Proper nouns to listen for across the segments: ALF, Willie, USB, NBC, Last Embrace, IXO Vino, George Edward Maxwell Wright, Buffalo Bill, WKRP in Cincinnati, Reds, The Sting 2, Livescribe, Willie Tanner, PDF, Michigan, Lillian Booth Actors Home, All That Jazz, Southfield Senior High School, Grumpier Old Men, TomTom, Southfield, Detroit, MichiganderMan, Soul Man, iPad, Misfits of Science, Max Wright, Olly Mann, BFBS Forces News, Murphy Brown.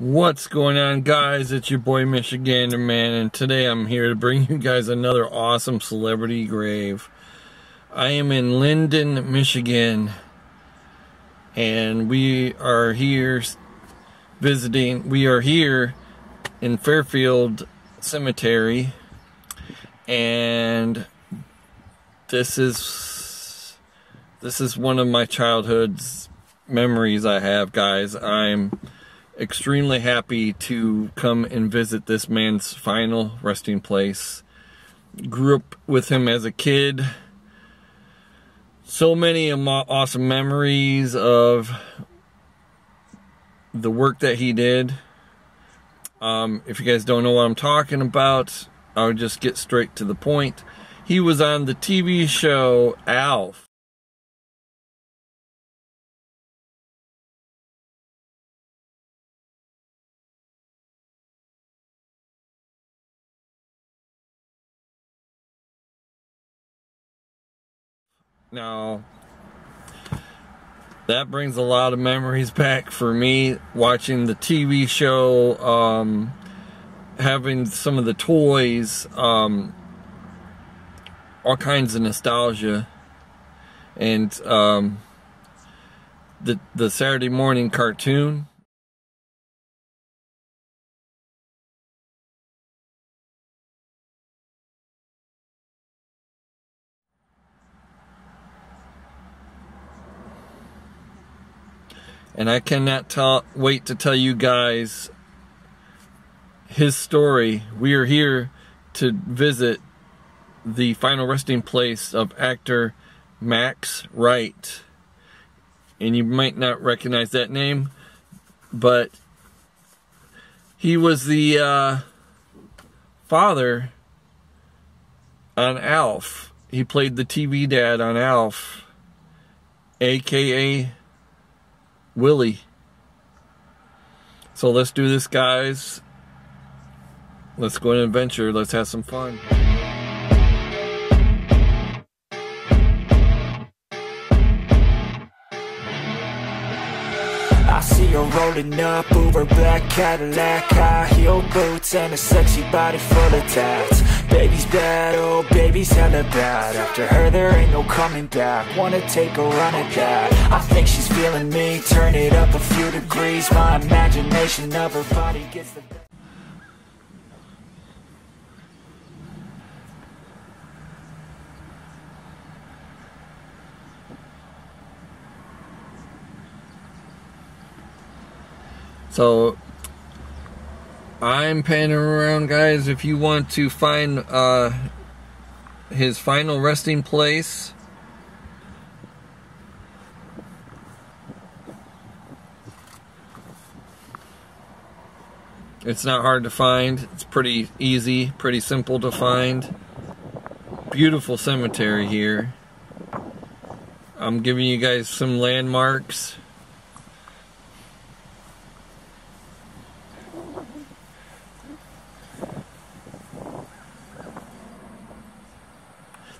What's going on, guys? It's your boy MichiganderMan, and today I'm here to bring you guys another awesome celebrity grave. I am in Linden, Michigan, and we are here visiting. We are here in Fairfield Cemetery, and this is one of my childhood's memories I have, guys. I'm extremely happy to come and visit this man's final resting place. Grew up with him as a kid. So many awesome memories of the work that he did. If you guys don't know what I'm talking about, I'll just get straight to the point. He was on the TV show ALF. Now, that brings a lot of memories back for me, watching the TV show, having some of the toys, all kinds of nostalgia, and the Saturday morning cartoon. And I cannot wait to tell you guys his story. We are here to visit the final resting place of actor Max Wright. And you might not recognize that name, but he was the father on ALF. He played the TV dad on ALF, a.k.a. Willie. So let's do this, guys. Let's go on an adventure. Let's have some fun. I see her rolling up, Uber black Cadillac, high heel boots, and a sexy body full of tats. Baby's bad, oh, baby's hella bad. After her there ain't no coming back. Wanna take a run at that. I think she's feeling me, turn it up a few degrees. My imagination of her body gets the best. So I'm panning around, guys. If you want to find his final resting place, it's not hard to find. It's pretty easy, pretty simple to find. Beautiful cemetery here. I'm giving you guys some landmarks.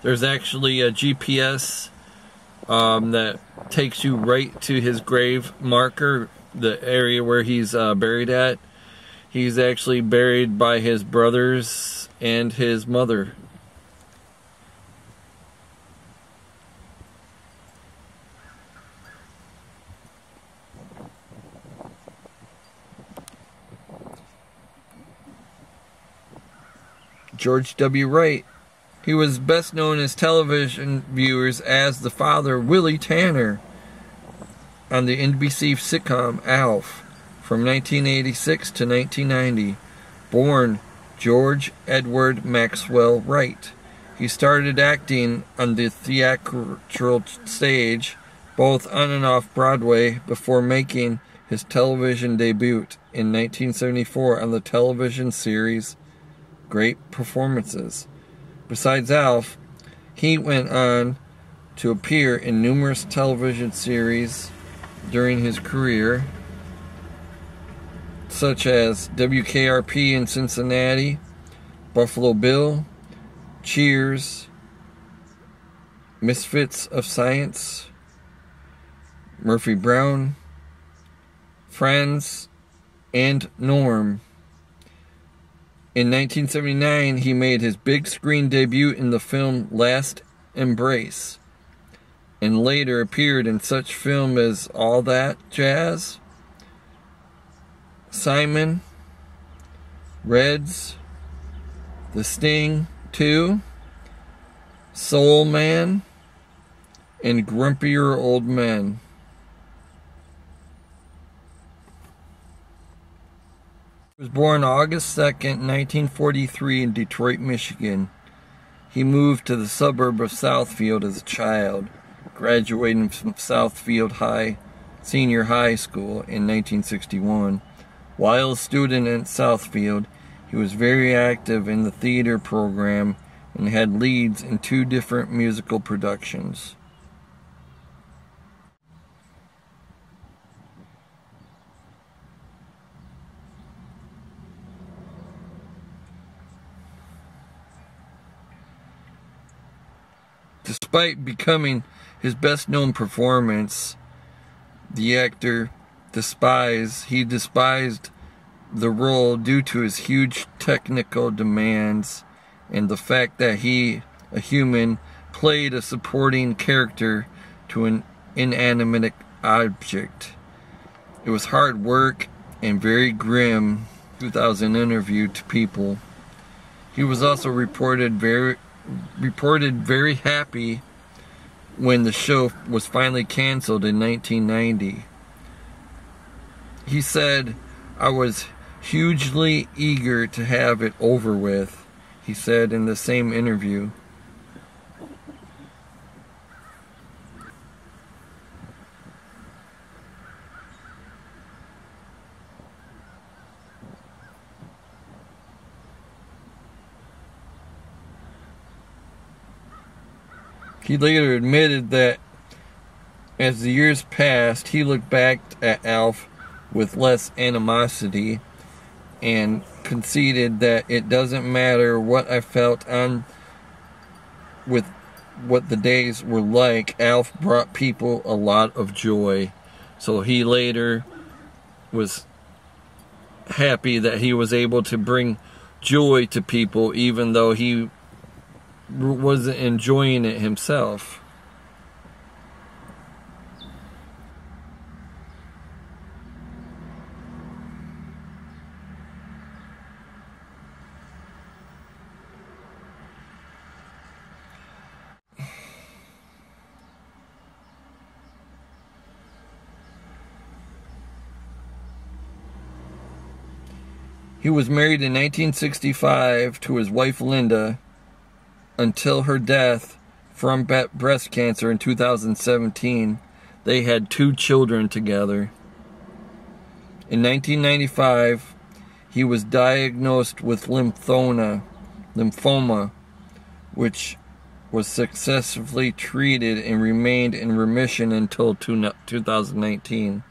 There's actually a GPS that takes you right to his grave marker, the area where he's buried at. He's actually buried by his brothers and his mother. George W. Wright. He was best known as television viewers as the father Willie Tanner on the NBC sitcom ALF from 1986 to 1990. Born George Edward Maxwell Wright. He started acting on the theatrical stage, both on and off Broadway, before making his television debut in 1974 on the television series Great Performances. Besides ALF, he went on to appear in numerous television series during his career, such as WKRP in Cincinnati, Buffalo Bill, Cheers, Misfits of Science, Murphy Brown, Friends, and Norm. In 1979, he made his big screen debut in the film Last Embrace, and later appeared in such films as All That Jazz, Simon, Reds, The Sting 2, Soul Man, and Grumpier Old Men. He was born August 2nd, 1943 in Detroit, Michigan. He moved to the suburb of Southfield as a child, graduating from Southfield Senior High School in 1961. While a student at Southfield, he was very active in the theater program and had leads in 2 different musical productions. Despite becoming his best-known performance, the actor despised the role due to his huge technical demands and the fact that he, a human, played a supporting character to an inanimate object. It was hard work and very grim. 2000 interview to People. He was also reported very happy when the show was finally canceled in 1990. He said, "I was hugely eager to have it over with," he said in the same interview. He later admitted that as the years passed, he looked back at ALF with less animosity and conceded that it doesn't matter what I felt on with what the days were like, ALF brought people a lot of joy. So he later was happy that he was able to bring joy to people even though he wasn't enjoying it himself. He was married in 1965 to his wife Linda until her death from breast cancer in 2017. They had 2 children together. In 1995, he was diagnosed with lymphoma, which was successfully treated and remained in remission until 2019.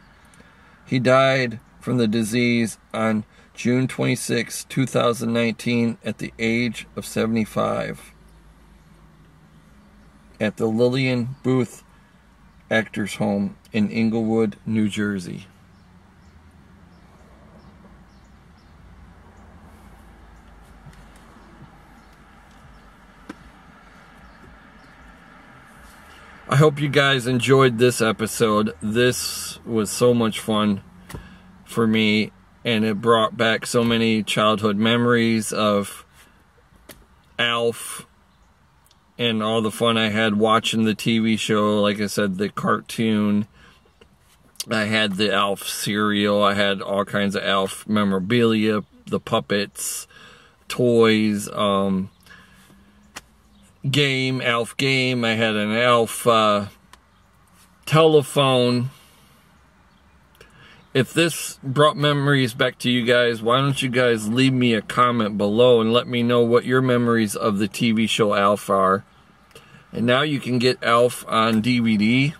He died from the disease on June 26, 2019 at the age of 75. At the Lillian Booth Actors Home in Englewood, New Jersey. I hope you guys enjoyed this episode. This was so much fun for me, and it brought back so many childhood memories of ALF, and all the fun I had watching the TV show. Like I said, the cartoon. I had the ALF cereal. I had all kinds of ALF memorabilia, the puppets, toys, ALF game. I had an ALF telephone. If this brought memories back to you guys, why don't you guys leave me a comment below and let me know what your memories of the TV show ALF are. And now you can get ALF on DVD.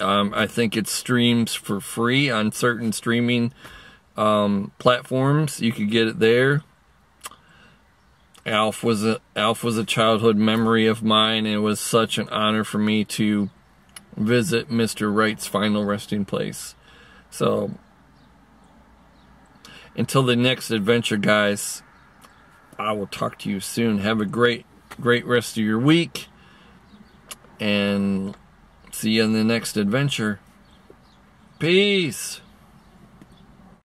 I think it streams for free on certain streaming platforms. You could get it there. ALF was a childhood memory of mine, and it was such an honor for me to visit Mr. Wright's final resting place. So Until the next adventure, guys, I will talk to you soon. Have a great, great rest of your week, and see you in the next adventure. Peace.